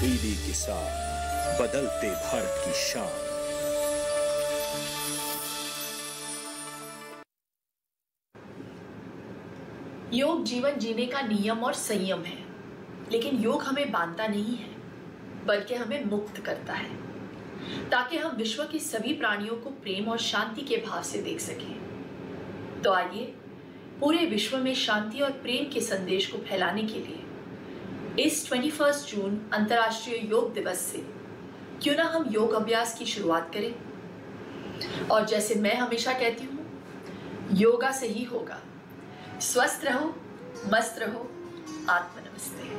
DD किसान, बदलते भारत की शान। योग जीवन जीने का नियम और संयम है, लेकिन योग हमें बांधता नहीं है बल्कि हमें मुक्त करता है, ताकि हम विश्व के सभी प्राणियों को प्रेम और शांति के भाव से देख सकें। तो आइए पूरे विश्व में शांति और प्रेम के संदेश को फैलाने के लिए इस 21 जून अंतर्राष्ट्रीय योग दिवस से क्यों ना हम योग अभ्यास की शुरुआत करें। और जैसे मैं हमेशा कहती हूँ, योगा से ही होगा। स्वस्थ रहो, मस्त रहो, आत्मनमस्ते।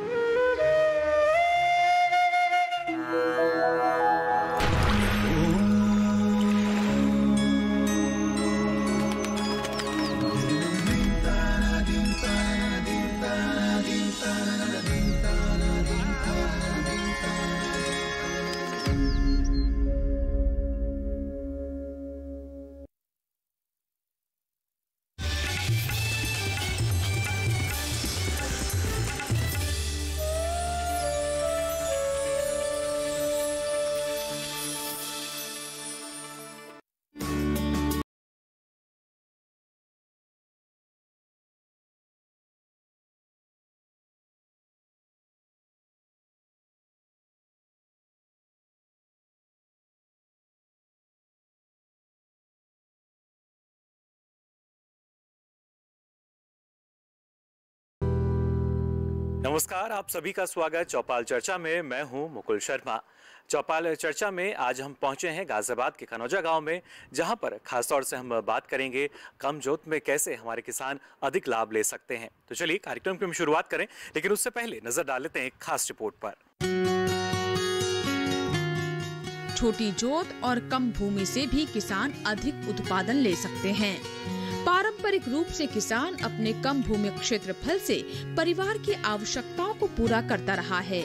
नमस्कार, आप सभी का स्वागत चौपाल चर्चा में। मैं हूं मुकुल शर्मा। चौपाल चर्चा में आज हम पहुंचे हैं गाजियाबाद के कनौजा गांव में, जहां पर खासतौर से हम बात करेंगे कम जोत में कैसे हमारे किसान अधिक लाभ ले सकते हैं। तो चलिए कार्यक्रम की हम शुरुआत करें, लेकिन उससे पहले नजर डाल लेते हैं एक खास रिपोर्ट पर। छोटी जोत और कम भूमि से भी किसान अधिक उत्पादन ले सकते हैं। पारंपरिक रूप से किसान अपने कम भूमि क्षेत्रफल से परिवार की आवश्यकताओं को पूरा करता रहा है।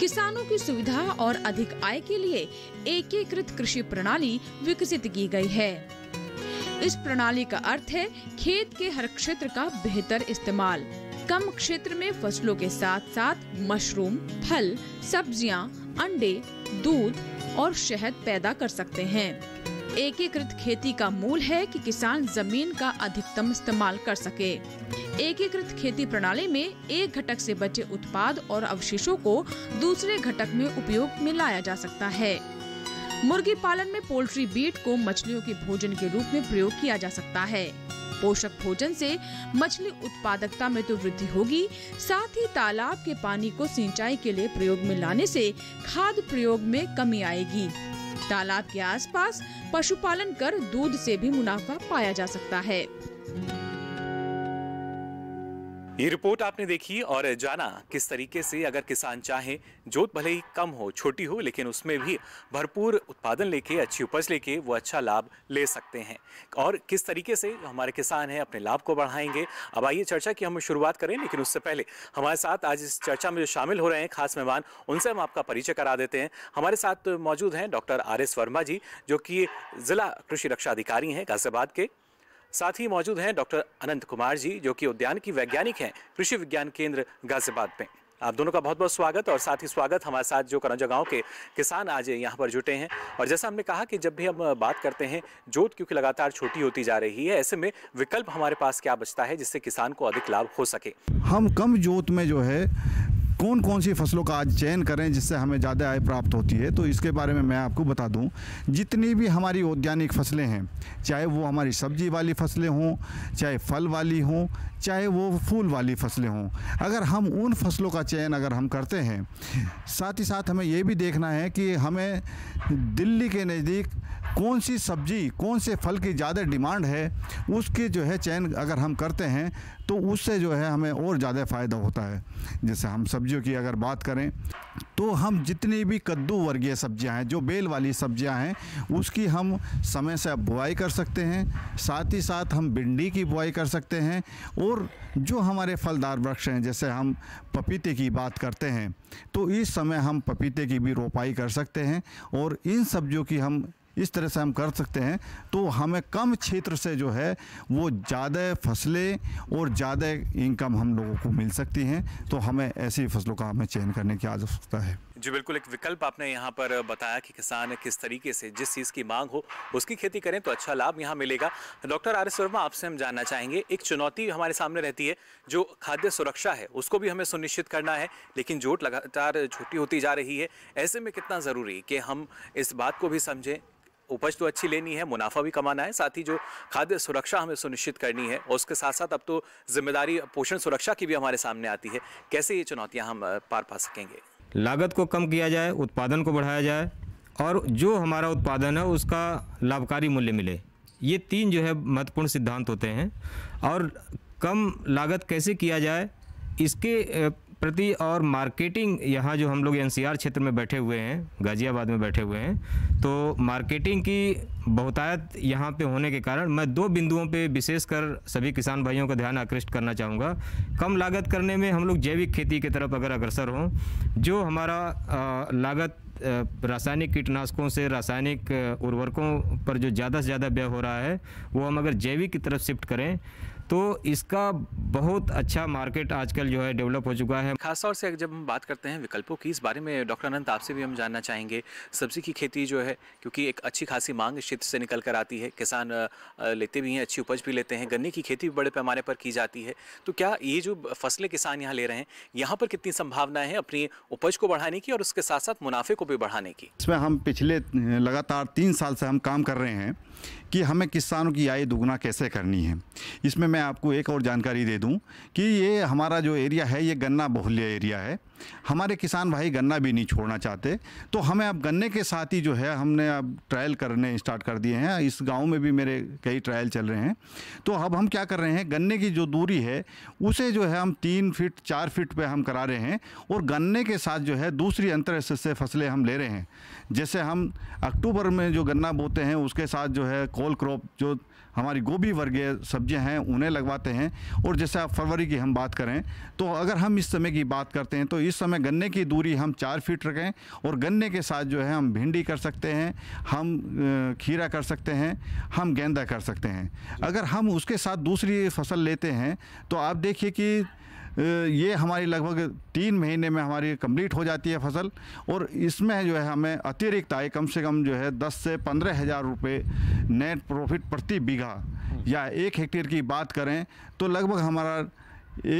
किसानों की सुविधा और अधिक आय के लिए एकीकृत कृषि प्रणाली विकसित की गई है। इस प्रणाली का अर्थ है खेत के हर क्षेत्र का बेहतर इस्तेमाल। कम क्षेत्र में फसलों के साथ साथ मशरूम, फल, सब्जियां, अंडे, दूध और शहद पैदा कर सकते हैं। एकीकृत खेती का मूल है कि किसान जमीन का अधिकतम इस्तेमाल कर सके। एकीकृत खेती प्रणाली में एक घटक से बचे उत्पाद और अवशेषों को दूसरे घटक में उपयोग में लाया जा सकता है। मुर्गी पालन में पोल्ट्री बीट को मछलियों के भोजन के रूप में प्रयोग किया जा सकता है। पोषक भोजन से मछली उत्पादकता में तो वृद्धि होगी, साथ ही तालाब के पानी को सिंचाई के लिए प्रयोग में लाने से खाद्य प्रयोग में कमी आएगी। तालाब के आसपास पशुपालन कर दूध से भी मुनाफा पाया जा सकता है। ये रिपोर्ट आपने देखी और जाना किस तरीके से अगर किसान चाहे, जोत भले ही कम हो, छोटी हो, लेकिन उसमें भी भरपूर उत्पादन लेके, अच्छी उपज लेके वो अच्छा लाभ ले सकते हैं, और किस तरीके से हमारे किसान हैं अपने लाभ को बढ़ाएंगे। अब आइए चर्चा की हम शुरुआत करें, लेकिन उससे पहले हमारे साथ आज इस चर्चा में जो शामिल हो रहे हैं खास मेहमान, उनसे हम आपका परिचय करा देते हैं। हमारे साथ मौजूद हैं डॉक्टर RS वर्मा जी, जो कि ज़िला कृषि रक्षा अधिकारी हैं गाजियाबाद के। साथ ही मौजूद हैं डॉक्टर अनंत कुमार जी, जो कि उद्यान की वैज्ञानिक हैं कृषि विज्ञान केंद्र गाजियाबाद में। आप दोनों का बहुत बहुत स्वागत, और साथ ही स्वागत हमारे साथ जो कनौजा गांव के किसान आज यहां पर जुटे हैं। और जैसा हमने कहा कि जब भी हम बात करते हैं जोत, क्योंकि लगातार छोटी होती जा रही है, ऐसे में विकल्प हमारे पास क्या बचता है जिससे किसान को अधिक लाभ हो सके? हम कम जोत में जो है कौन कौन सी फसलों का आज चयन करें जिससे हमें ज़्यादा आय प्राप्त होती है, तो इसके बारे में मैं आपको बता दूं। जितनी भी हमारी औद्यानिक फसलें हैं, चाहे वो हमारी सब्जी वाली फसलें हों, चाहे फल वाली हों, चाहे वो फूल वाली फसलें हों, अगर हम उन फसलों का चयन अगर हम करते हैं, साथ ही साथ हमें ये भी देखना है कि हमें दिल्ली के नज़दीक कौन सी सब्जी, कौन से फल की ज़्यादा डिमांड है, उसके जो है चयन अगर हम करते हैं तो उससे जो है हमें और ज़्यादा फ़ायदा होता है। जैसे हम सब्जियों की अगर बात करें तो हम जितनी भी कद्दू वर्गीय सब्जियां हैं, जो बेल वाली सब्जियां हैं, उसकी हम समय से बुआई कर सकते हैं। साथ ही साथ हम भिंडी की बुआई कर सकते हैं, और जो हमारे फलदार वृक्ष हैं, जैसे हम पपीते की बात करते हैं, तो इस समय हम पपीते की भी रोपाई कर सकते हैं। और इन सब्जियों की हम इस तरह से हम कर सकते हैं, तो हमें कम क्षेत्र से जो है वो ज़्यादा फसलें और ज़्यादा इनकम हम लोगों को मिल सकती हैं। तो हमें ऐसी फसलों का हमें चयन करने की आवश्यकता है। जी बिल्कुल, एक विकल्प आपने यहाँ पर बताया कि किसान किस तरीके से जिस चीज़ की मांग हो उसकी खेती करें तो अच्छा लाभ यहाँ मिलेगा। डॉक्टर आर एस वर्मा, आपसे हम जानना चाहेंगे, एक चुनौती हमारे सामने रहती है जो खाद्य सुरक्षा है उसको भी हमें सुनिश्चित करना है, लेकिन जोट लगातार छोटी होती जा रही है। ऐसे में कितना ज़रूरी कि हम इस बात को भी समझें, उपज तो अच्छी लेनी है, मुनाफा भी कमाना है, साथ ही जो खाद्य सुरक्षा हमें सुनिश्चित करनी है और उसके साथ साथ अब तो जिम्मेदारी पोषण सुरक्षा की भी हमारे सामने आती है, कैसे ये चुनौतियां हम पार पा सकेंगे? लागत को कम किया जाए, उत्पादन को बढ़ाया जाए और जो हमारा उत्पादन है उसका लाभकारी मूल्य मिले, ये तीन जो है महत्वपूर्ण सिद्धांत होते हैं। और कम लागत कैसे किया जाए इसके प्रति और मार्केटिंग, यहाँ जो हम लोग एनसीआर क्षेत्र में बैठे हुए हैं, गाजियाबाद में बैठे हुए हैं, तो मार्केटिंग की बहुतायत यहाँ पे होने के कारण मैं दो बिंदुओं पे विशेषकर सभी किसान भाइयों का ध्यान आकृष्ट करना चाहूँगा। कम लागत करने में हम लोग जैविक खेती की तरफ अगर अग्रसर हों, जो हमारा लागत रासायनिक कीटनाशकों से, रासायनिक उर्वरकों पर जो ज़्यादा से ज़्यादा व्यय हो रहा है, वो हम अगर जैविक की तरफ शिफ्ट करें तो इसका बहुत अच्छा मार्केट आजकल जो है डेवलप हो चुका है। खासतौर से जब हम बात करते हैं विकल्पों की, इस बारे में डॉक्टर अनंत आपसे भी हम जानना चाहेंगे। सब्जी की खेती जो है, क्योंकि एक अच्छी खासी मांग इस क्षेत्र से निकल कर आती है, किसान लेते भी हैं, अच्छी उपज भी लेते हैं, गन्ने की खेती भी बड़े पैमाने पर की जाती है, तो क्या ये जो फसलें किसान यहाँ ले रहे हैं, यहाँ पर कितनी संभावना है अपनी उपज को बढ़ाने की और उसके साथ साथ मुनाफे को भी बढ़ाने की? इसमें हम पिछले लगातार 3 साल से हम काम कर रहे हैं कि हमें किसानों की आय दोगुना कैसे करनी है। इसमें मैं आपको एक और जानकारी दे दूं कि ये हमारा जो एरिया है ये गन्ना बहुल्य एरिया है, हमारे किसान भाई गन्ना भी नहीं छोड़ना चाहते, तो हमें अब गन्ने के साथ ही जो है हमने अब ट्रायल करने स्टार्ट कर दिए हैं। इस गांव में भी मेरे कई ट्रायल चल रहे हैं। तो अब हम क्या कर रहे हैं, गन्ने की जो दूरी है उसे जो है हम 3 फीट 4 फीट पे हम करा रहे हैं और गन्ने के साथ जो है दूसरी अंतरराष्ट्रीय फसलें हम ले रहे हैं। जैसे हम अक्टूबर में जो गन्ना बोते हैं उसके साथ जो है कोल क्रॉप जो हमारी गोभी वर्गीय सब्जियां हैं उन्हें लगवाते हैं। और जैसे आप फरवरी की हम बात करें तो अगर हम इस समय की बात करते हैं तो इस समय गन्ने की दूरी हम 4 फीट रखें और गन्ने के साथ जो है हम भिंडी कर सकते हैं, हम खीरा कर सकते हैं, हम गेंदा कर सकते हैं। अगर हम उसके साथ दूसरी फसल लेते हैं तो आप देखिए कि ये हमारी लगभग 3 महीने में हमारी कंप्लीट हो जाती है फसल और इसमें जो है हमें अतिरिक्त आय कम से कम जो है 10 से 15 हज़ार रुपये नेट प्रॉफिट प्रति बीघा या 1 हेक्टेयर की बात करें तो लगभग हमारा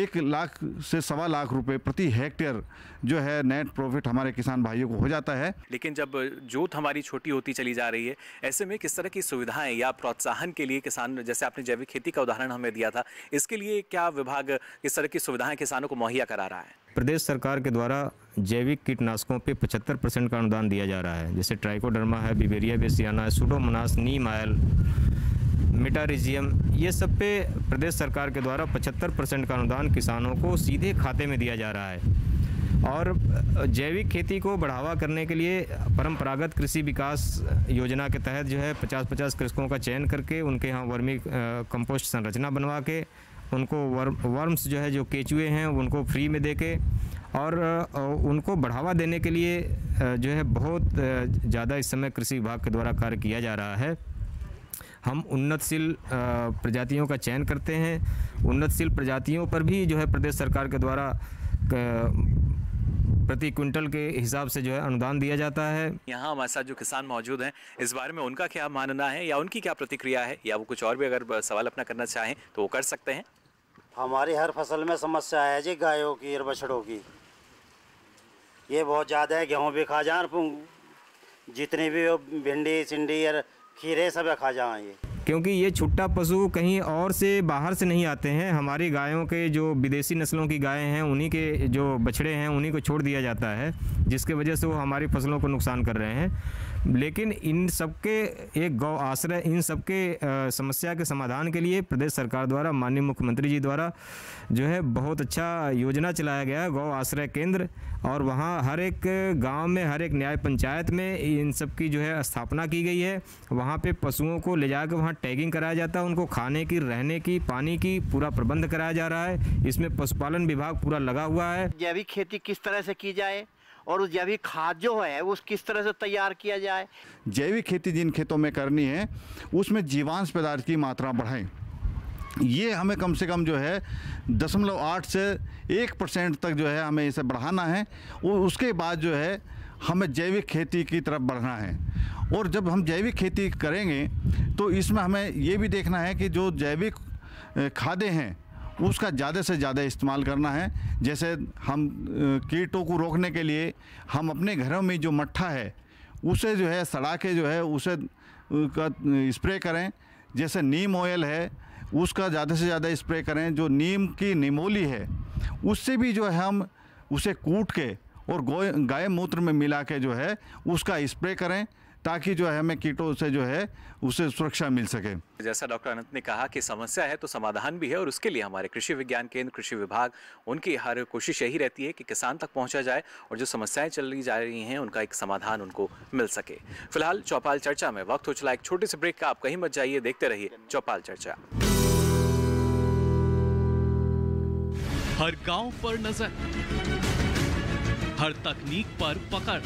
1 लाख से सवा लाख रुपए प्रति हेक्टेयर जो है नेट प्रॉफिट हमारे किसान भाइयों को हो जाता है। लेकिन जब जोत हमारी छोटी होती चली जा रही है, ऐसे में किस तरह की सुविधाएं या प्रोत्साहन के लिए किसान, जैसे आपने जैविक खेती का उदाहरण हमें दिया था, इसके लिए क्या विभाग किस तरह की सुविधाएं किसानों को मुहैया करा रहा है? प्रदेश सरकार के द्वारा जैविक कीटनाशकों पे 75% का अनुदान दिया जा रहा है। जैसे ट्राइकोडर्मा है, बीवेरिया बेसियाना है, सुडोमोनास, नीम आयल, मिटारिजियम, ये सब पे प्रदेश सरकार के द्वारा 75% का अनुदान किसानों को सीधे खाते में दिया जा रहा है। और जैविक खेती को बढ़ावा करने के लिए परम्परागत कृषि विकास योजना के तहत जो है 50-50 कृषकों का चयन करके उनके यहाँ वर्मी कंपोस्ट संरचना बनवा के उनको वर्म्स जो है जो केचुए हैं उनको फ्री में दे के और उनको बढ़ावा देने के लिए जो है बहुत ज़्यादा इस समय कृषि विभाग के द्वारा कार्य किया जा रहा है। हम उन्नतशील प्रजातियों का चयन करते हैं। उन्नतशील प्रजातियों पर भी जो है प्रदेश सरकार के द्वारा प्रति क्विंटल के हिसाब से जो है अनुदान दिया जाता है। यहाँ हमारे साथ जो किसान मौजूद हैं, इस बारे में उनका क्या मानना है या उनकी क्या प्रतिक्रिया है, या वो कुछ और भी अगर सवाल अपना करना चाहें तो वो कर सकते हैं। हमारी हर फसल में समस्या है जी, गायों की और बछड़ों की, ये बहुत ज़्यादा है। गेहूँ भी खा जाए, जितनी भी भिंडी सिंडी और खीरे सब खा जाएंगे, क्योंकि ये छुट्टा पशु कहीं और से बाहर से नहीं आते हैं। हमारी गायों के जो विदेशी नस्लों की गायें हैं उन्हीं के जो बछड़े हैं उन्हीं को छोड़ दिया जाता है, जिसके वजह से वो हमारी फसलों को नुकसान कर रहे हैं। लेकिन इन सबके एक गौ आश्रय, इन सबके समस्या के समाधान के लिए प्रदेश सरकार द्वारा, माननीय मुख्यमंत्री जी द्वारा जो है बहुत अच्छा योजना चलाया गया है, गौ आश्रय केंद्र। और वहाँ हर एक गाँव में, हर एक न्याय पंचायत में इन सब की जो है स्थापना की गई है। वहाँ पर पशुओं को ले जाकर वहाँ टैगिंग कराया जाता है, उनको खाने की, रहने की, पानी की पूरा प्रबंध कराया जा रहा है। इसमें पशुपालन विभाग पूरा लगा हुआ है। जैविक खेती किस तरह से की जाए और जैविक खाद जो है वो किस तरह से तैयार किया जाए। जैविक खेती जिन खेतों में करनी है उसमें जीवांश पदार्थ की मात्रा बढ़ाएं ये हमें कम से कम जो है 0.8 से 1% तक जो है हमें इसे बढ़ाना है, और उसके बाद जो है हमें जैविक खेती की तरफ बढ़ना है। और जब हम जैविक खेती करेंगे तो इसमें हमें ये भी देखना है कि जो जैविक खादें हैं उसका ज़्यादा से ज़्यादा इस्तेमाल करना है। जैसे हम कीटों को रोकने के लिए हम अपने घरों में जो मट्ठा है उसे जो है सड़ा के जो है उसे का स्प्रे करें। जैसे नीम ऑयल है उसका ज़्यादा से ज़्यादा स्प्रे करें। जो नीम की निमोली है उससे भी जो है हम उसे कूट के और गाय मूत्र में मिला के जो है उसका स्प्रे करें, ताकि जो है हमें कीटों से जो है उसे सुरक्षा मिल सके। जैसा डॉक्टर अनंत ने कहा कि समस्या है तो समाधान भी है, और उसके लिए हमारे कृषि विज्ञान केंद्र, कृषि विभाग, उनकी हर कोशिश यही रहती है कि किसान तक पहुंचा जाए और जो समस्याएं चली जा रही हैं उनका एक समाधान उनको मिल सके। फिलहाल चौपाल चर्चा में वक्त हो चला एक छोटे से ब्रेक का, आप कहीं मत जाइए, देखते रहिए चौपाल चर्चा। हर गाँव पर नजर, हर तकनीक पर पकड़,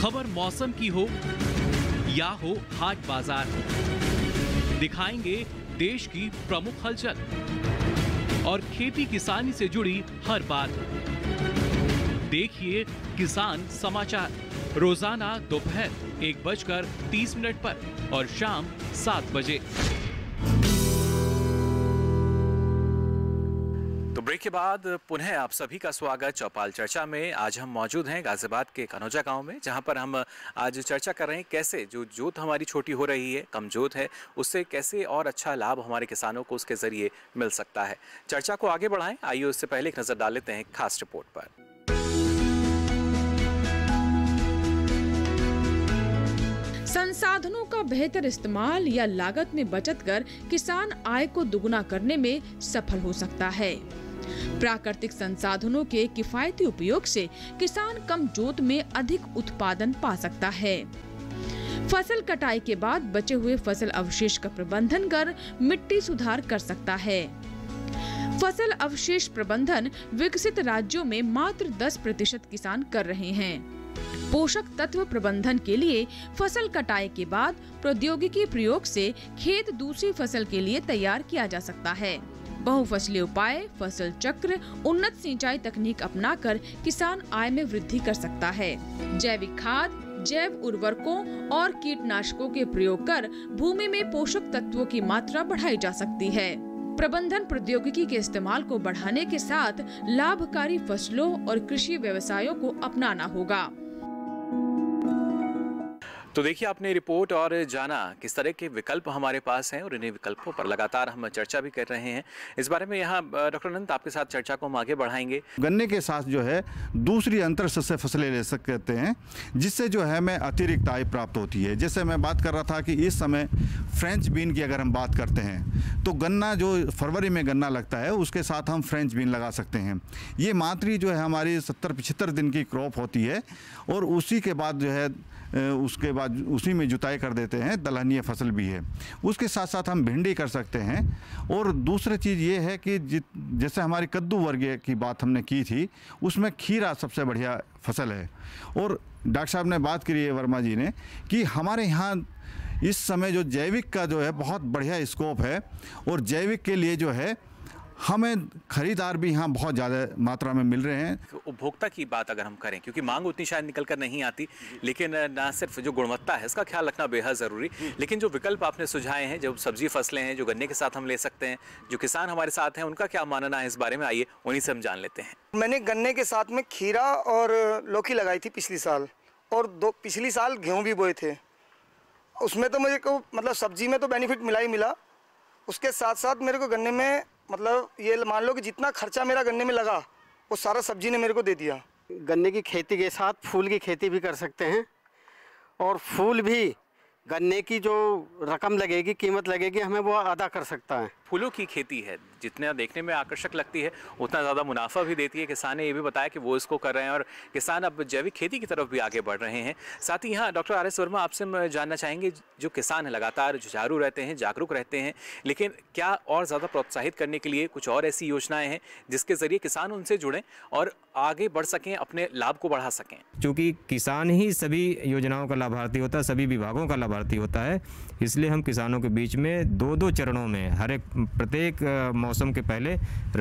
खबर मौसम की हो या हो हाट बाजार हो, दिखाएंगे देश की प्रमुख हलचल और खेती किसानी से जुड़ी हर बात। देखिए किसान समाचार रोजाना दोपहर 1:30 पर और शाम 7 बजे। ब्रेक के बाद पुनः आप सभी का स्वागत चौपाल चर्चा में। आज हम मौजूद हैं गाजियाबाद के कनौजा गांव में, जहां पर हम आज चर्चा कर रहे हैं कैसे जो जोत हमारी छोटी हो रही है, कमजोत है, उससे कैसे और अच्छा लाभ हमारे किसानों को उसके जरिए मिल सकता है। चर्चा को आगे बढ़ाएं, आइए उससे पहले एक नज़र डाल लेते हैं खास रिपोर्ट पर। संसाधनों का बेहतर इस्तेमाल या लागत में बचत कर किसान आय को दुगुना करने में सफल हो सकता है। प्राकृतिक संसाधनों के किफायती उपयोग से किसान कम जोत में अधिक उत्पादन पा सकता है। फसल कटाई के बाद बचे हुए फसल अवशेष का प्रबंधन कर मिट्टी सुधार कर सकता है। फसल अवशेष प्रबंधन विकसित राज्यों में मात्र 10% किसान कर रहे हैं। पोषक तत्व प्रबंधन के लिए फसल कटाई के बाद प्रौद्योगिकी प्रयोग से खेत दूसरी फसल के लिए तैयार किया जा सकता है। बहुफसली उपाय, फसल चक्र, उन्नत सिंचाई तकनीक अपनाकर किसान आय में वृद्धि कर सकता है। जैविक खाद, जैव उर्वरकों और कीटनाशकों के प्रयोग कर भूमि में पोषक तत्वों की मात्रा बढ़ाई जा सकती है। प्रबंधन प्रौद्योगिकी के इस्तेमाल को बढ़ाने के साथ लाभकारी फसलों और कृषि व्यवसायों को अपनाना होगा। तो देखिए आपने रिपोर्ट और जाना किस तरह के विकल्प हमारे पास हैं, और इन्हीं विकल्पों पर लगातार हम चर्चा भी कर रहे हैं। इस बारे में यहाँ डॉक्टर अनंत आपके साथ चर्चा को हम आगे बढ़ाएंगे। गन्ने के साथ जो है दूसरी अंतर शस्य फसलें ले सकते हैं, जिससे जो है हमें अतिरिक्त आय प्राप्त होती है। जैसे मैं बात कर रहा था कि इस समय फ्रेंच बीन की अगर हम बात करते हैं तो गन्ना जो फरवरी में गन्ना लगता है उसके साथ हम फ्रेंच बीन लगा सकते हैं। ये मात्र जो है हमारी 70-75 दिन की क्रॉप होती है, और उसी के बाद जो है उसके बाद उसी में जुताई कर देते हैं। दलहनीय फसल भी है, उसके साथ साथ हम भिंडी कर सकते हैं। और दूसरी चीज़ ये है कि जैसे हमारी कद्दू वर्गीय की बात हमने की थी, उसमें खीरा सबसे बढ़िया फसल है। और डॉक्टर साहब ने बात करी है, वर्मा जी ने, कि हमारे यहाँ इस समय जो जैविक का जो है बहुत बढ़िया स्कोप है, और जैविक के लिए जो है हमें खरीदार भी यहाँ बहुत ज़्यादा मात्रा में मिल रहे हैं। उपभोक्ता की बात अगर हम करें, क्योंकि मांग उतनी शायद निकल कर नहीं आती, लेकिन ना सिर्फ जो गुणवत्ता है इसका ख्याल रखना बेहद ज़रूरी, लेकिन जो विकल्प आपने सुझाए हैं, जो सब्जी फसलें हैं, जो गन्ने के साथ हम ले सकते हैं, जो किसान हमारे साथ हैं, उनका क्या मानना है इस बारे में, आइए उन्हीं से हम जान लेते हैं। मैंने गन्ने के साथ में खीरा और लौकी लगाई थी पिछले साल, और पिछले साल गेहूँ भी बोए थे। उसमें तो मुझे मतलब सब्जी में तो बेनिफिट मिला ही मिला, उसके साथ साथ मेरे को गन्ने में मतलब ये मान लो कि जितना खर्चा मेरा गन्ने में लगा वो सारा सब्जी ने मेरे को दे दिया। गन्ने की खेती के साथ फूल की खेती भी कर सकते हैं, और फूल भी गन्ने की जो रकम लगेगी, कीमत लगेगी, हमें वो अदा कर सकता है। फूलों की खेती है जितना देखने में आकर्षक लगती है उतना ज़्यादा मुनाफा भी देती है। किसान ने ये भी बताया कि वो इसको कर रहे हैं और किसान अब जैविक खेती की तरफ भी आगे बढ़ रहे हैं। साथ ही यहाँ डॉक्टर आर एस वर्मा, आपसे हम जानना चाहेंगे, जो किसान है लगातार जुझारू रहते हैं, जागरूक रहते हैं, लेकिन क्या और ज़्यादा प्रोत्साहित करने के लिए कुछ और ऐसी योजनाएं हैं जिसके ज़रिए किसान उनसे जुड़ें और आगे बढ़ सकें, अपने लाभ को बढ़ा सकें? चूँकि किसान ही सभी योजनाओं का लाभार्थी होता है, सभी विभागों का लाभार्थी होता है, इसलिए हम किसानों के बीच में दो दो चरणों में हर एक प्रत्येक मौसम के पहले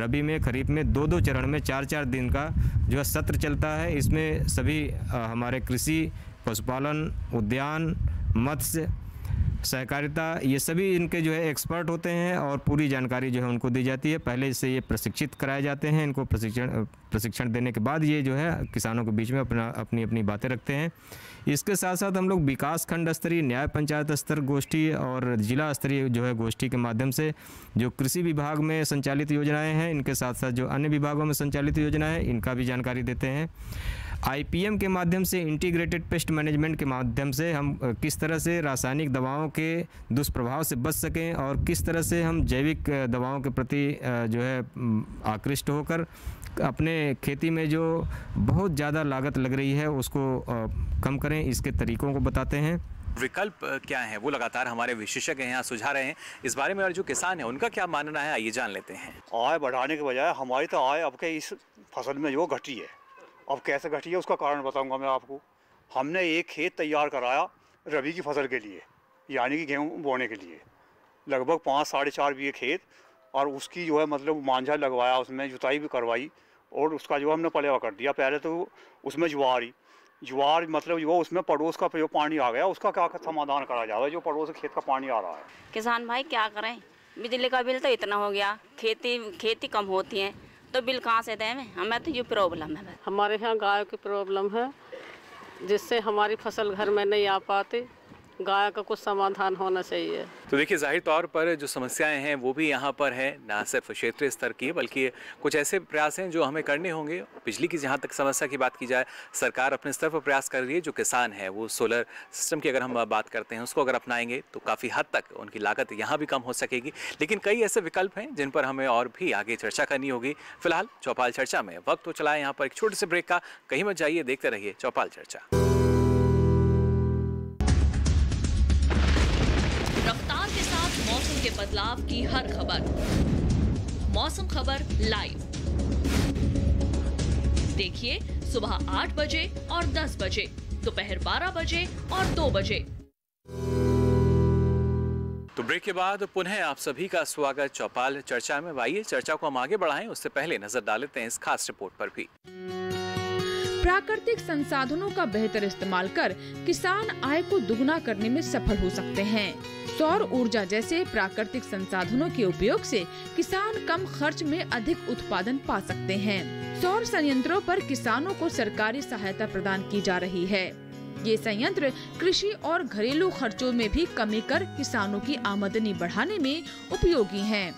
रबी में, खरीफ में दो दो चरण में चार चार दिन का जो है सत्र चलता है। इसमें सभी हमारे कृषि, पशुपालन, उद्यान, मत्स्य, सहकारिता, ये सभी इनके जो है एक्सपर्ट होते हैं और पूरी जानकारी जो है उनको दी जाती है। पहले से ये प्रशिक्षित कराए जाते हैं, इनको प्रशिक्षण देने के बाद ये जो है किसानों के बीच में अपनी बातें रखते हैं। इसके साथ साथ हम लोग विकास खंड स्तरीय, न्याय पंचायत स्तर गोष्ठी और जिला स्तरीय जो है गोष्ठी के माध्यम से जो कृषि विभाग में संचालित योजनाएँ हैं, इनके साथ साथ जो अन्य विभागों में संचालित योजनाएँ, इनका भी जानकारी देते हैं। आईपीएम के माध्यम से, इंटीग्रेटेड पेस्ट मैनेजमेंट के माध्यम से हम किस तरह से रासायनिक दवाओं के दुष्प्रभाव से बच सकें और किस तरह से हम जैविक दवाओं के प्रति जो है आकृष्ट होकर अपने खेती में जो बहुत ज़्यादा लागत लग रही है उसको कम करें, इसके तरीकों को बताते हैं। विकल्प क्या हैं वो लगातार हमारे विशेषज्ञ यहाँ सुझा रहे हैं इस बारे में, और जो किसान है उनका क्या मानना है आइए जान लेते हैं। आय बढ़ाने के बजाय हमारी तो आय अब के इस फसल में जो घटी है, अब कैसे घटी है उसका कारण बताऊंगा मैं आपको। हमने एक खेत तैयार कराया रबी की फसल के लिए, यानी कि गेहूं बोने के लिए, लगभग 5-4.5 बीघे खेत, और उसकी जो है मतलब मांझा लगवाया, उसमें जुताई भी करवाई और उसका जो हमने पलेवा कर दिया। पहले तो उसमें ज्वार मतलब वो उसमें पड़ोस का जो पानी आ गया उसका क्या समाधान करा जाए, जो पड़ोस के खेत का पानी आ रहा है। किसान भाई क्या करें, बिजली का बिल तो इतना हो गया, खेती कम होती है तो बिल कहाँ से दें हमें, तो ये प्रॉब्लम है। हमारे यहाँ गाय की प्रॉब्लम है जिससे हमारी फसल घर में नहीं आ पाती, गाय का कुछ समाधान होना चाहिए। तो देखिए जाहिर तौर पर जो समस्याएं हैं वो भी यहाँ पर है, ना सिर्फ क्षेत्रीय स्तर की बल्कि कुछ ऐसे प्रयास हैं जो हमें करने होंगे। बिजली की जहाँ तक समस्या की बात की जाए, सरकार अपने स्तर पर प्रयास कर रही है। जो किसान है वो सोलर सिस्टम की अगर हम बात करते हैं उसको अगर अपनाएंगे तो काफ़ी हद तक उनकी लागत यहाँ भी कम हो सकेगी, लेकिन कई ऐसे विकल्प हैं जिन पर हमें और भी आगे चर्चा करनी होगी। फिलहाल चौपाल चर्चा में वक्त तो चला है यहाँ पर एक छोटे से ब्रेक का, कहीं मत जाइए, देखते रहिए चौपाल चर्चा। मौसम के बदलाव की हर खबर, मौसम खबर लाइव देखिए सुबह 8 बजे और 10 बजे, दोपहर 12 बजे और 2 बजे। तो ब्रेक के बाद पुनः आप सभी का स्वागत चौपाल चर्चा में। आइए चर्चा को हम आगे बढ़ाएं, उससे पहले नजर डाल लेते हैं इस खास रिपोर्ट पर भी। प्राकृतिक संसाधनों का बेहतर इस्तेमाल कर किसान आय को दुगना करने में सफल हो सकते हैं। सौर ऊर्जा जैसे प्राकृतिक संसाधनों के उपयोग से किसान कम खर्च में अधिक उत्पादन पा सकते हैं। सौर संयंत्रों पर किसानों को सरकारी सहायता प्रदान की जा रही है। ये संयंत्र कृषि और घरेलू खर्चों में भी कमी कर किसानों की आमदनी बढ़ाने में उपयोगी हैं।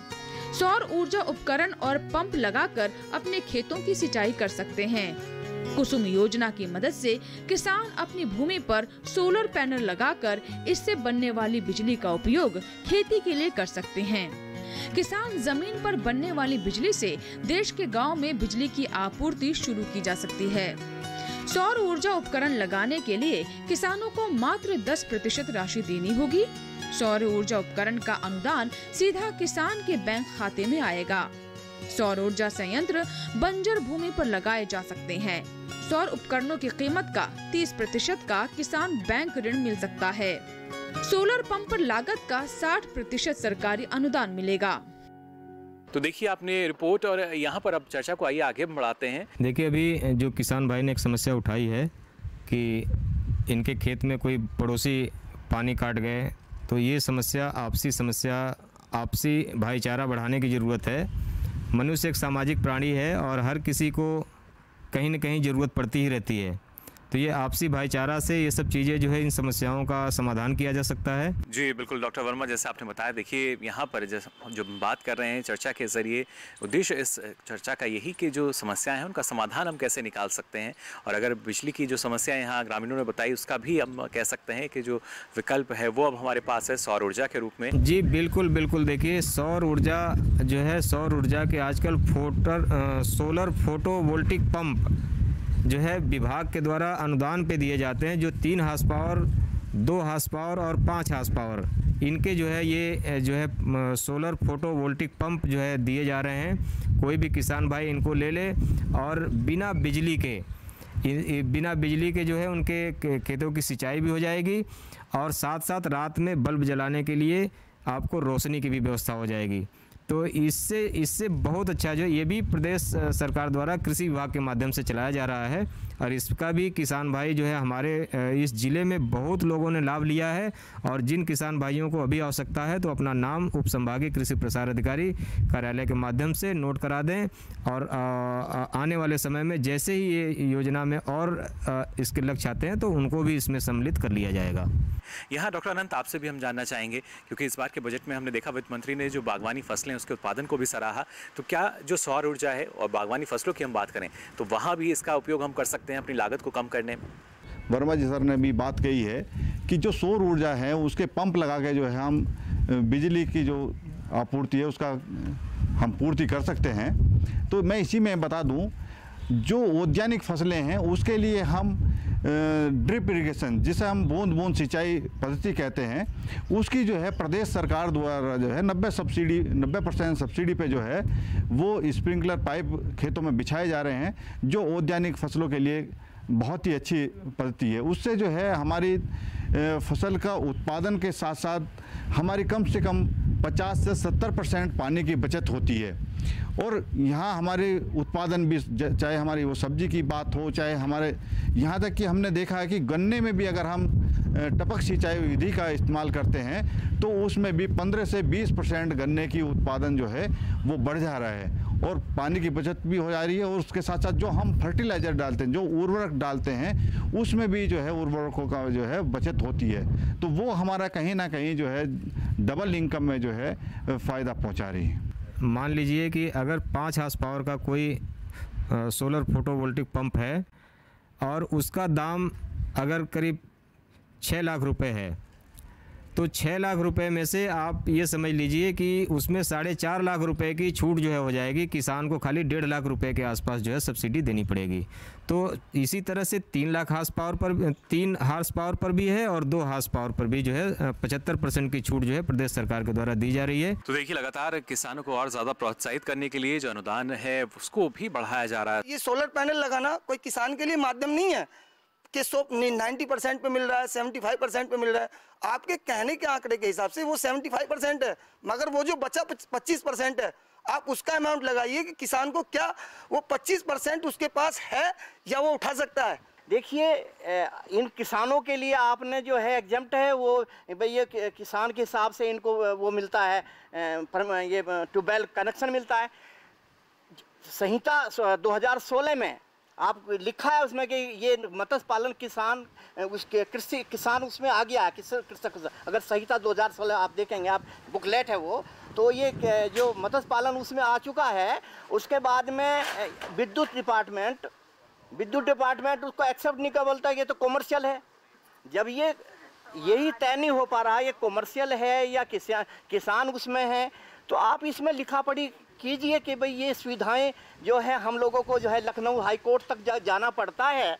सौर ऊर्जा उपकरण और पंप लगाकर अपने खेतों की सिंचाई कर सकते हैं। कुसुम योजना की मदद से किसान अपनी भूमि पर सोलर पैनल लगाकर इससे बनने वाली बिजली का उपयोग खेती के लिए कर सकते हैं। किसान जमीन पर बनने वाली बिजली से देश के गांव में बिजली की आपूर्ति शुरू की जा सकती है। सौर ऊर्जा उपकरण लगाने के लिए किसानों को मात्र 10% राशि देनी होगी। सौर ऊर्जा उपकरण का अनुदान सीधा किसान के बैंक खाते में आएगा। सौर ऊर्जा संयंत्र बंजर भूमि पर लगाए जा सकते हैं। सौर उपकरणों की कीमत का 30% का किसान बैंक ऋण मिल सकता है। सोलर पंप पर लागत का 60% सरकारी अनुदान मिलेगा। तो देखिए आपने रिपोर्ट, और यहाँ पर अब चर्चा को आइए आगे बढ़ाते हैं। देखिए अभी जो किसान भाई ने एक समस्या उठाई है कि इनके खेत में कोई पड़ोसी पानी काट गए, तो ये समस्या आपसी भाईचारा बढ़ाने की ज़रूरत है। मनुष्य एक सामाजिक प्राणी है और हर किसी को कहीं न कहीं ज़रूरत पड़ती ही रहती है। तो ये आपसी भाईचारा से ये सब चीज़ें जो है इन समस्याओं का समाधान किया जा सकता है। जी बिल्कुल डॉक्टर वर्मा, जैसे आपने बताया, देखिए यहाँ पर जो बात कर रहे हैं चर्चा के ज़रिए, उद्देश्य इस चर्चा का यही कि जो समस्याएं हैं उनका समाधान हम कैसे निकाल सकते हैं, और अगर बिजली की जो समस्या यहाँ ग्रामीणों ने बताई उसका भी हम कह सकते हैं कि जो विकल्प है वो अब हमारे पास है सौर ऊर्जा के रूप में। जी बिल्कुल बिल्कुल, देखिए सौर ऊर्जा जो है, सौर ऊर्जा के आजकल सोलर फोटोवोल्टिक पंप जो है विभाग के द्वारा अनुदान पे दिए जाते हैं, जो 3 HP, 2 HP और 5 HP इनके जो है ये जो है सोलर फोटोवोल्टिक पंप जो है दिए जा रहे हैं। कोई भी किसान भाई इनको ले ले और बिना बिजली के जो है उनके खेतों की सिंचाई भी हो जाएगी और साथ साथ रात में बल्ब जलाने के लिए आपको रोशनी की भी व्यवस्था हो जाएगी। तो इससे बहुत अच्छा जो ये भी प्रदेश सरकार द्वारा कृषि विभाग के माध्यम से चलाया जा रहा है और इसका भी किसान भाई जो है हमारे इस ज़िले में बहुत लोगों ने लाभ लिया है। और जिन किसान भाइयों को अभी आवश्यकता है तो अपना नाम उपसंभागीय कृषि प्रसार अधिकारी कार्यालय के माध्यम से नोट करा दें और आने वाले समय में जैसे ही ये योजना में और इसके लक्ष्य आते हैं तो उनको भी इसमें सम्मिलित कर लिया जाएगा। यहाँ डॉक्टर अनंत, आपसे भी हम जानना चाहेंगे, क्योंकि इस बार के बजट में हमने देखा वित्त मंत्री ने जो बागवानी फसलें उसके उत्पादन को भी सराहा, तो क्या जो सौर ऊर्जा है और बागवानी फसलों की हम बात करें तो वहाँ भी इसका उपयोग हम कर सकते हैं अपनी लागत को कम करने में? वर्मा जी सर ने भी बात कही है कि जो सौर ऊर्जा है उसके पंप लगा के जो है हम बिजली की जो आपूर्ति है उसका हम पूर्ति कर सकते हैं। तो मैं इसी में बता दूँ, जो औद्यानिक फसलें हैं उसके लिए हम ड्रिप इरिगेशन, जिसे हम बूंद बूंद सिंचाई पद्धति कहते हैं, उसकी जो है प्रदेश सरकार द्वारा जो है 90% सब्सिडी पे जो है वो स्प्रिंकलर पाइप खेतों में बिछाए जा रहे हैं, जो औद्यानिक फसलों के लिए बहुत ही अच्छी पद्धति है। उससे जो है हमारी फसल का उत्पादन के साथ साथ हमारी कम से कम 50 से 70% पानी की बचत होती है। और यहाँ हमारे उत्पादन भी, चाहे हमारी वो सब्जी की बात हो, चाहे हमारे यहाँ तक कि हमने देखा है कि गन्ने में भी अगर हम टपक सिंचाई विधि का इस्तेमाल करते हैं तो उसमें भी 15 से 20% गन्ने की उत्पादन जो है वो बढ़ जा रहा है और पानी की बचत भी हो जा रही है। और उसके साथ साथ जो हम फर्टिलाइज़र डालते हैं, जो उर्वरक डालते हैं, उसमें भी जो है उर्वरकों का जो है बचत होती है। तो वो हमारा कहीं ना कहीं जो है डबल इनकम में जो है फ़ायदा पहुँचा रही है। मान लीजिए कि अगर 5 HP का कोई सोलर फोटोवोल्टिक पंप है और उसका दाम अगर करीब 6 लाख रुपए है तो 6 लाख रुपए में से आप ये समझ लीजिए कि उसमें 4.5 लाख रुपए की छूट जो है हो जाएगी, किसान को खाली 1.5 लाख रुपए के आसपास जो है सब्सिडी देनी पड़ेगी। तो इसी तरह से 3 HP पर भी है और 2 HP पर भी जो है 75% की छूट जो है प्रदेश सरकार के द्वारा दी जा रही है। तो देखिए लगातार किसानों को और ज़्यादा प्रोत्साहित करने के लिए जो अनुदान है उसको भी बढ़ाया जा रहा है। ये सोलर पैनल लगाना कोई किसान के लिए माध्यम नहीं है कि 90% पे मिल रहा है, 75% पे मिल रहा है। आपके कहने के आंकड़े के हिसाब से वो 75% है, मगर वो जो बचा 25% है, आप उसका अमाउंट लगाइए कि किसान को क्या वो 25% उसके पास है या वो उठा सकता है। देखिए इन किसानों के लिए आपने जो है एग्जम्प्ट है वो भैया किसान के हिसाब से इनको वो मिलता है, ये ट्यूबवेल कनेक्शन मिलता है। संहिता 2016 में आप लिखा है उसमें कि ये मत्स्य पालन किसान उसके कृषि किसान उसमें आ गया है कृषक। अगर संहिता 2016 आप देखेंगे, आप बुकलेट है वो, तो ये जो मत्स्य पालन उसमें आ चुका है। उसके बाद में विद्युत डिपार्टमेंट उसको एक्सेप्ट नहीं कर बोलता, ये तो कॉमर्शियल है। जब ये यही तय नहीं हो पा रहा है ये कॉमर्शियल है या किसान उसमें है, तो आप इसमें लिखा पड़ी कीजिए कि भाई ये सुविधाएं जो है हम लोगों को जो है लखनऊ हाई कोर्ट तक जाना पड़ता है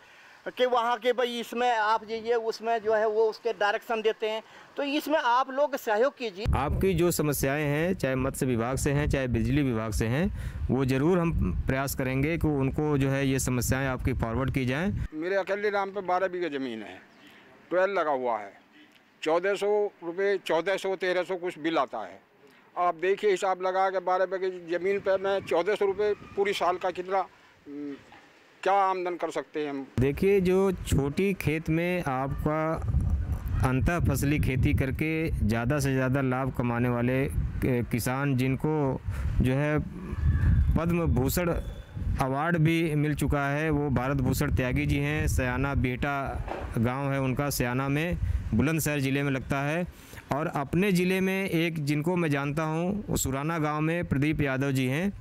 कि वहाँ के भाई इसमें आप ये उसमें जो है वो उसके डायरेक्शन देते हैं। तो इसमें आप लोग सहयोग कीजिए। आपकी जो समस्याएं हैं, चाहे मत्स्य विभाग से हैं चाहे बिजली विभाग से हैं, वो ज़रूर हम प्रयास करेंगे कि उनको जो है ये समस्याएँ आपकी फॉरवर्ड की जाएँ। मेरे अकेले नाम पर 12 बीघा ज़मीन है, ट्वेल लगा हुआ है, 1400 रुपये 1400 1300 कुछ बिल आता है। आप देखिए हिसाब लगा के 12 बीघे ज़मीन पे मैं 1400 रुपये पूरी साल का कितना क्या आमदन कर सकते हैं हम। देखिए जो छोटी खेत में आपका अंतः फसली खेती करके ज़्यादा से ज़्यादा लाभ कमाने वाले किसान, जिनको जो है पद्म भूषण अवार्ड भी मिल चुका है। वो भारत भूषण त्यागी जी हैं, सयाना बेटा गांव है उनका, सयाना में बुलंदशहर ज़िले में लगता है। और अपने ज़िले में एक जिनको मैं जानता हूँ वो सुराना गांव में प्रदीप यादव जी हैं,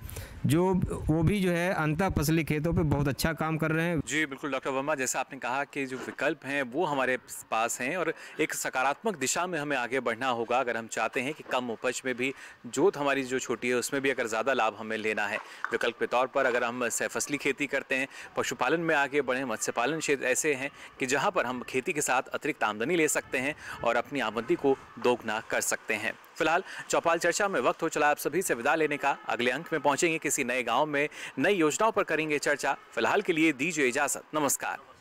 जो वो भी जो है अंतर फसली खेतों पे बहुत अच्छा काम कर रहे हैं। जी बिल्कुल डॉक्टर वर्मा, जैसा आपने कहा कि जो विकल्प हैं वो हमारे पास हैं और एक सकारात्मक दिशा में हमें आगे बढ़ना होगा अगर हम चाहते हैं कि कम उपज में भी जोत हमारी जो छोटी है उसमें भी अगर ज़्यादा लाभ हमें लेना है। विकल्प के तौर पर अगर हम सहफसली खेती करते हैं, पशुपालन में आगे बढ़ें, मत्स्य पालन क्षेत्र ऐसे हैं कि जहाँ पर हम खेती के साथ अतिरिक्त आमदनी ले सकते हैं और अपनी आमदनी को दोगुना कर सकते हैं। फिलहाल चौपाल चर्चा में वक्त हो चला आप सभी से विदा लेने का। अगले अंक में पहुंचेंगे किसी नए गांव में, नई योजनाओं पर करेंगे चर्चा। फिलहाल के लिए दीजिए इजाजत, नमस्कार।